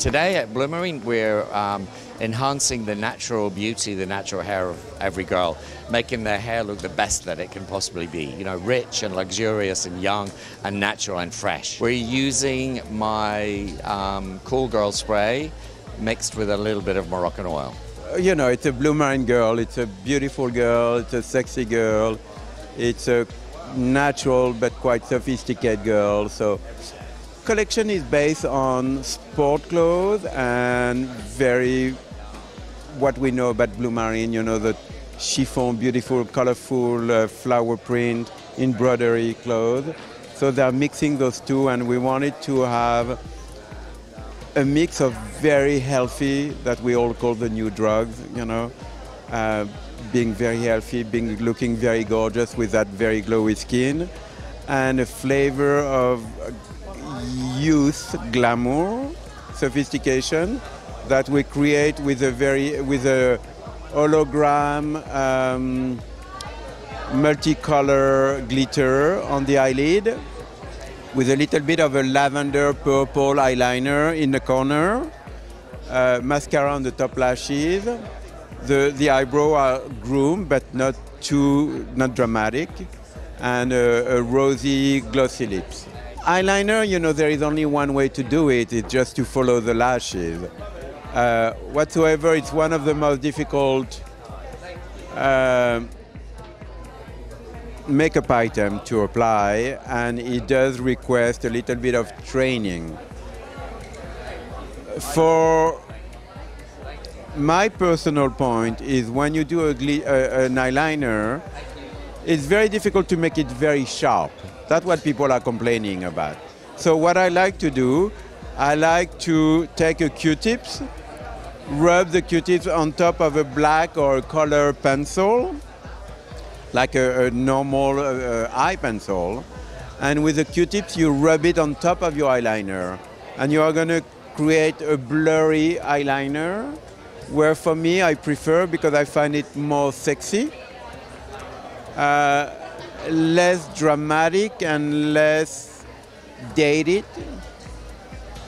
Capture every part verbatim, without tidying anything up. Today at Blumarine, we're um, enhancing the natural beauty, the natural hair of every girl, making their hair look the best that it can possibly be. You know, rich and luxurious and young and natural and fresh. We're using my um, Cool Girl spray mixed with a little bit of Moroccan oil. You know, it's a Blumarine girl, it's a beautiful girl, it's a sexy girl, it's a natural but quite sophisticated girl, so. The collection is based on sport clothes and very what we know about Blumarine, you know, the chiffon, beautiful, colorful uh, flower print, embroidery clothes. So they're mixing those two, and we wanted to have a mix of very healthy, that we all call the new drugs, you know, uh, being very healthy, being looking very gorgeous with that very glowy skin, and a flavor of uh, youth, glamour, sophistication that we create with a very with a hologram, um, multicolor glitter on the eyelid, with a little bit of a lavender purple eyeliner in the corner, uh, mascara on the top lashes. The the eyebrows are groomed but not too not dramatic, and a, a rosy, glossy lips. Eyeliner, you know, there is only one way to do it, it's just to follow the lashes. Uh, whatsoever, it's one of the most difficult uh, makeup item to apply, and it does request a little bit of training. For my personal point is when you do a gli uh, an eyeliner, it's very difficult to make it very sharp. That's what people are complaining about. So what I like to do, I like to take a Q-tips, rub the Q-tips on top of a black or a color pencil, like a, a normal uh, eye pencil, and with the Q-tips you rub it on top of your eyeliner, and you are going to create a blurry eyeliner, where for me I prefer because I find it more sexy, uh, less dramatic and less dated,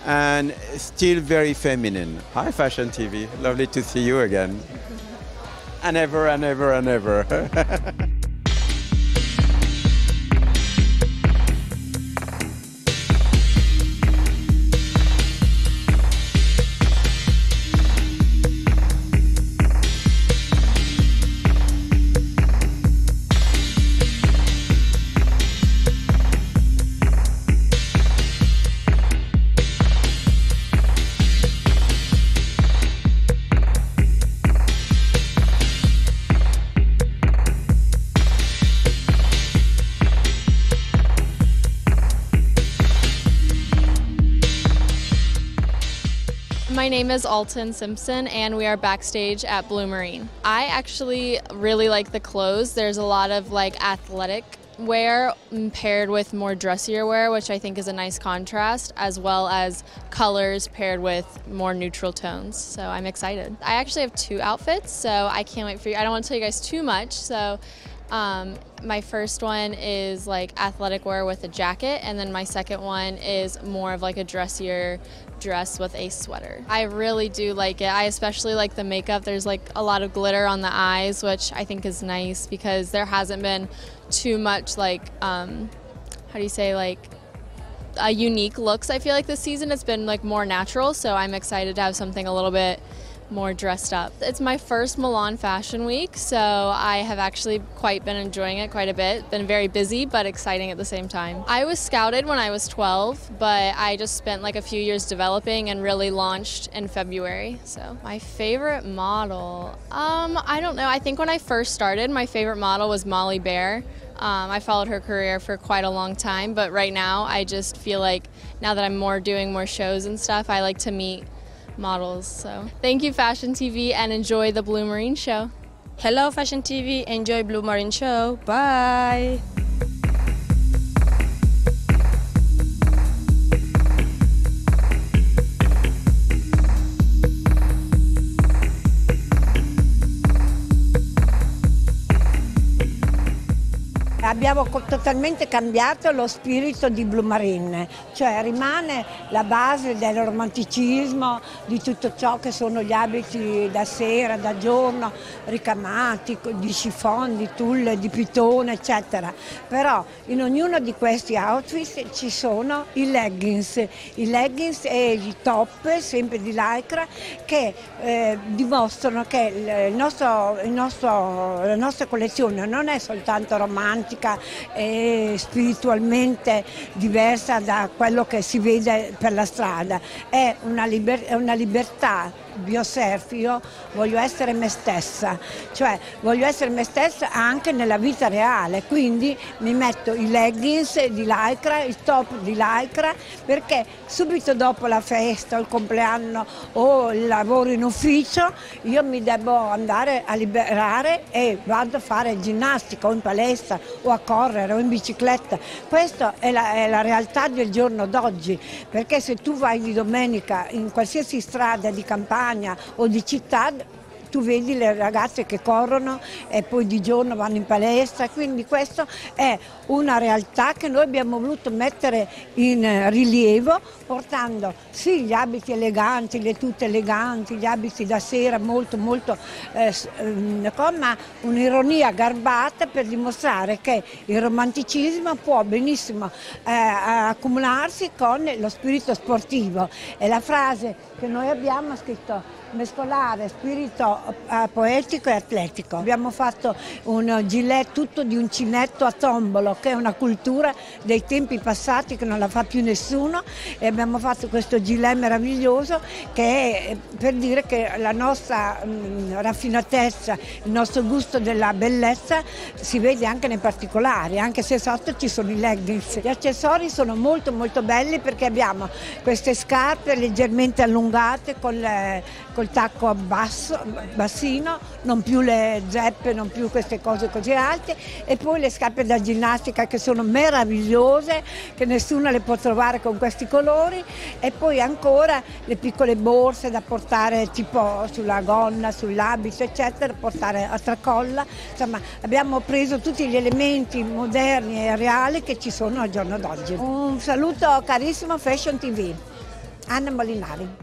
and still very feminine. Hi Fashion T V, lovely to see you again. And ever and ever and ever. My name is Alton Simpson, and we are backstage at Blumarine. I actually really like the clothes. There's a lot of like athletic wear paired with more dressier wear, which I think is a nice contrast, as well as colors paired with more neutral tones. So I'm excited. I actually have two outfits, so I can't wait for you. I don't want to tell you guys too much. So um, my first one is like athletic wear with a jacket, and then my second one is more of like a dressier dress with a sweater. I really do like it. I especially like the makeup. There's like a lot of glitter on the eyes, which I think is nice because there hasn't been too much like, um, how do you say, like uh, unique looks. I feel like this season it's been like more natural, so I'm excited to have something a little bit more dressed up. It's my first Milan Fashion Week, so I have actually quite been enjoying it quite a bit. Been very busy, but exciting at the same time. I was scouted when I was twelve, but I just spent like a few years developing and really launched in February. So my favorite model, um, I don't know. I think when I first started, my favorite model was Molly Bear. Um, I followed her career for quite a long time, but right now I just feel like now that I'm more doing more shows and stuff, I like to meet models. So thank you Fashion T V, and enjoy the Blumarine show. Hello Fashion T V, enjoy Blumarine show. Bye. At abbiamo totalmente cambiato lo spirito di Blumarine, cioè rimane la base del romanticismo, di tutto ciò che sono gli abiti da sera, da giorno, ricamati, di chiffon, di tulle, di pitone, eccetera. Però in ognuno di questi outfit ci sono i leggings, i leggings e i top, sempre di lycra, che eh, dimostrano che il nostro, il nostro, la nostra collezione non è soltanto romantica e spiritualmente diversa da quello che si vede per la strada, è una, liber- è una libertà. Biosurf, io voglio essere me stessa, cioè voglio essere me stessa anche nella vita reale, quindi mi metto i leggings di lycra, il top di lycra, perché subito dopo la festa, il compleanno o il lavoro in ufficio io mi devo andare a liberare e vado a fare ginnastica o in palestra o a correre o in bicicletta. Questa è la, è la realtà del giorno d'oggi, perché se tu vai di domenica in qualsiasi strada di campagna o di città, tu vedi le ragazze che corrono e poi di giorno vanno in palestra, quindi questa è una realtà che noi abbiamo voluto mettere in rilievo, portando sì gli abiti eleganti, le tute eleganti, gli abiti da sera molto molto, eh, ma un'ironia garbata per dimostrare che il romanticismo può benissimo eh, accumularsi con lo spirito sportivo. E la frase che noi abbiamo scritto: mescolare spirito poetico e atletico. Abbiamo fatto un gilet tutto di uncinetto a tombolo, che è una cultura dei tempi passati che non la fa più nessuno, e abbiamo fatto questo gilet meraviglioso che è per dire che la nostra mh, raffinatezza, il nostro gusto della bellezza si vede anche nei particolari, anche se sotto ci sono i leggings. Gli accessori sono molto molto belli, perché abbiamo queste scarpe leggermente allungate con le, con il tacco a basso, bassino, non più le zeppe, non più queste cose così alte, e poi le scarpe da ginnastica che sono meravigliose, che nessuno le può trovare con questi colori, e poi ancora le piccole borse da portare tipo sulla gonna, sull'abito, eccetera, portare a tracolla. Insomma, abbiamo preso tutti gli elementi moderni e reali che ci sono al giorno d'oggi. Un saluto carissimo Fashion ti vu, Anna Molinari.